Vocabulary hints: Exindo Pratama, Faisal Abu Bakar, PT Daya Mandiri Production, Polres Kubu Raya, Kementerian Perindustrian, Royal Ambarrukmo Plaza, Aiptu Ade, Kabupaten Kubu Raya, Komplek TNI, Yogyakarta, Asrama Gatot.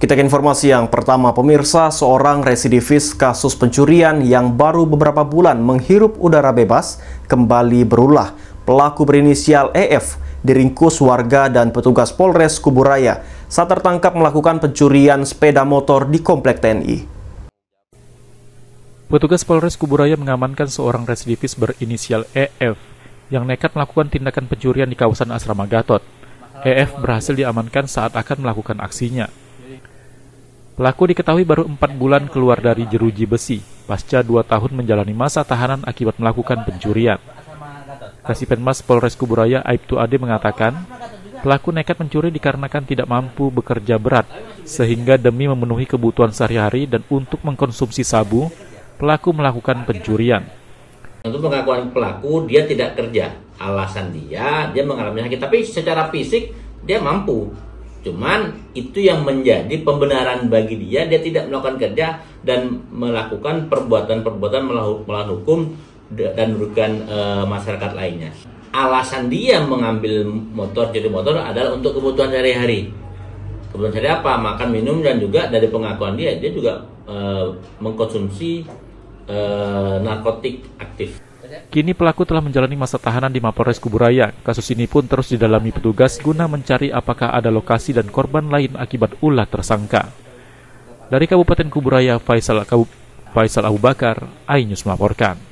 Kita ke informasi yang pertama, pemirsa, seorang residivis kasus pencurian yang baru beberapa bulan menghirup udara bebas kembali berulah. Pelaku berinisial EF diringkus warga dan petugas Polres Kubu Raya saat tertangkap melakukan pencurian sepeda motor di Komplek TNI. Petugas Polres Kubu Raya mengamankan seorang residivis berinisial EF yang nekat melakukan tindakan pencurian di kawasan Asrama Gatot. EF berhasil diamankan saat akan melakukan aksinya. Pelaku diketahui baru 4 bulan keluar dari jeruji besi, pasca 2 tahun menjalani masa tahanan akibat melakukan pencurian. Kasipenmas Polres Kubu Raya Aiptu Ade mengatakan, pelaku nekat mencuri dikarenakan tidak mampu bekerja berat, sehingga demi memenuhi kebutuhan sehari-hari dan untuk mengkonsumsi sabu, pelaku melakukan pencurian. Untuk pengakuan pelaku, dia tidak kerja. Alasan dia mengalami sakit, tapi secara fisik dia mampu. Cuman itu yang menjadi pembenaran bagi dia tidak melakukan kerja dan melakukan perbuatan-perbuatan melawan hukum dan merugikan masyarakat lainnya. Alasan dia mengambil motor adalah untuk kebutuhan sehari-hari. Kebutuhan sehari apa? Makan, minum, dan juga dari pengakuan dia juga mengkonsumsi narkotik aktif. Kini pelaku telah menjalani masa tahanan di Mapolres Kubu Raya. Kasus ini pun terus didalami petugas guna mencari apakah ada lokasi dan korban lain akibat ulah tersangka. Dari Kabupaten Kubu Raya, Faisal Abu Bakar, iNews melaporkan.